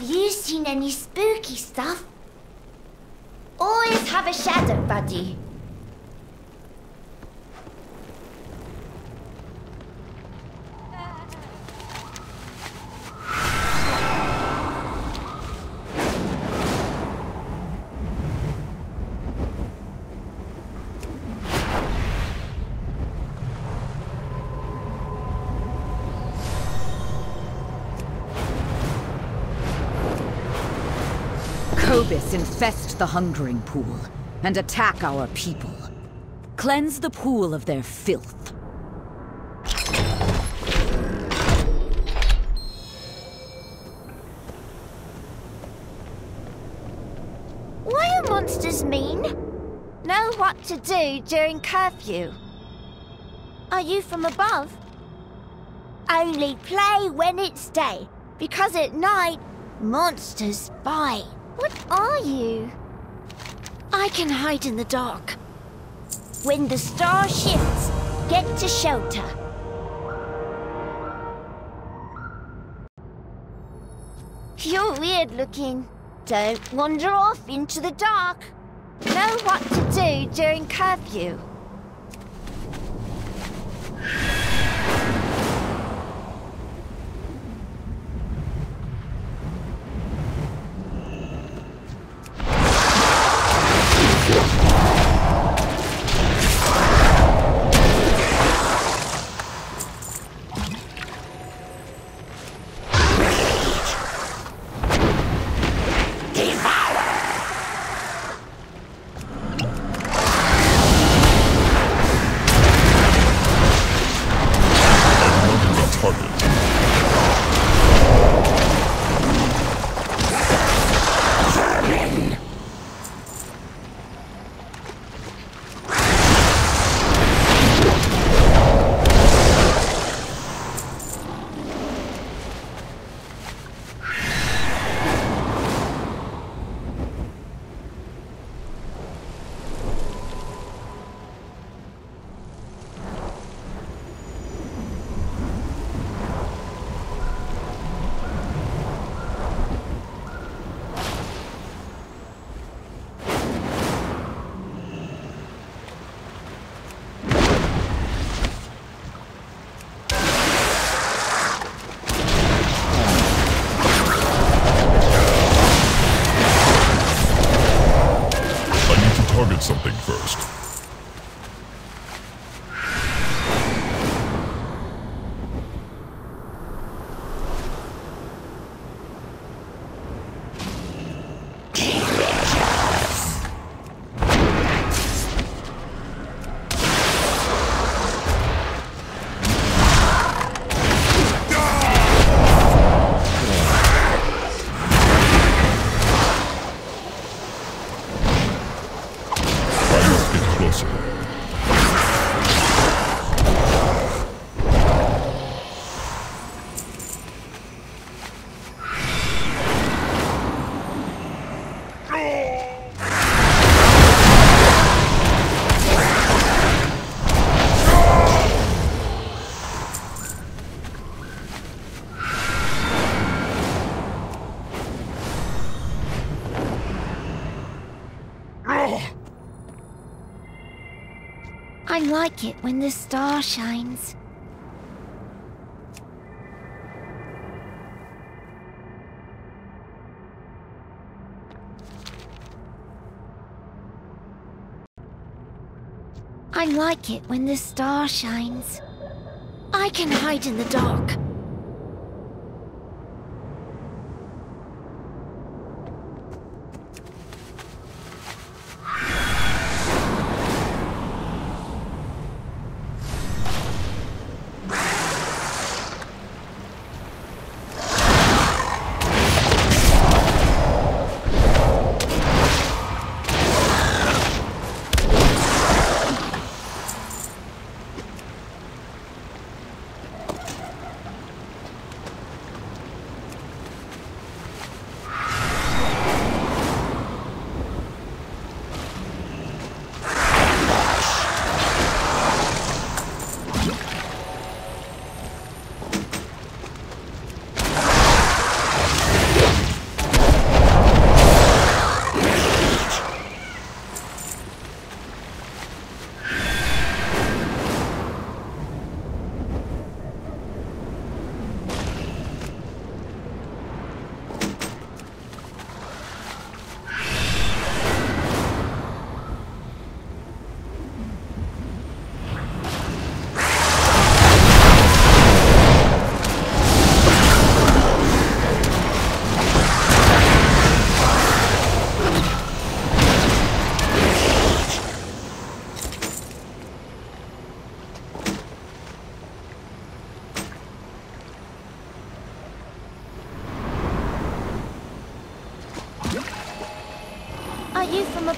Have you seen any spooky stuff? Always have a shadow buddy. Cobus infest the hungering pool and attack our people. Cleanse the pool of their filth. Why are monsters mean? Know what to do during curfew. Are you from above? Only play when it's day, because at night, monsters bite. What are you? I can hide in the dark. When the star shifts, get to shelter. You're weird looking. Don't wander off into the dark. Know what to do during curfew. Something first. I like it when the star shines. I like it when the star shines. I can hide in the dark.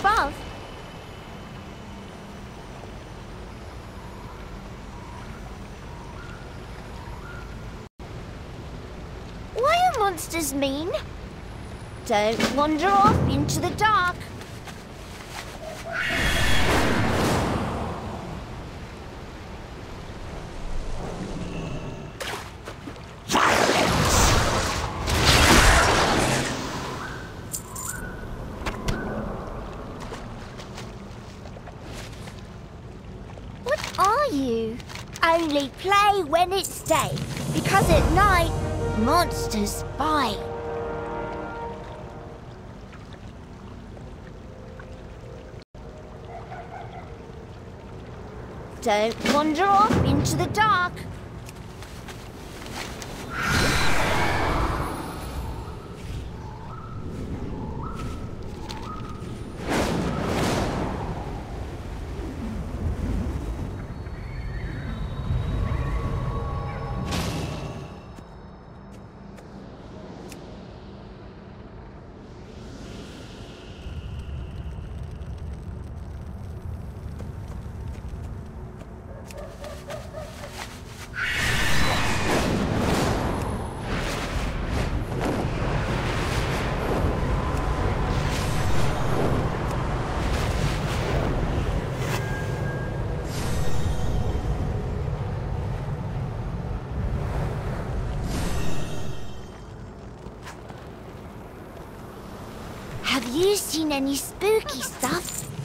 above. What do monsters mean? Don't wander off into the dark. Only play when it's day, because at night, monsters bite. Don't wander off into the dark. Have you seen any spooky stuff?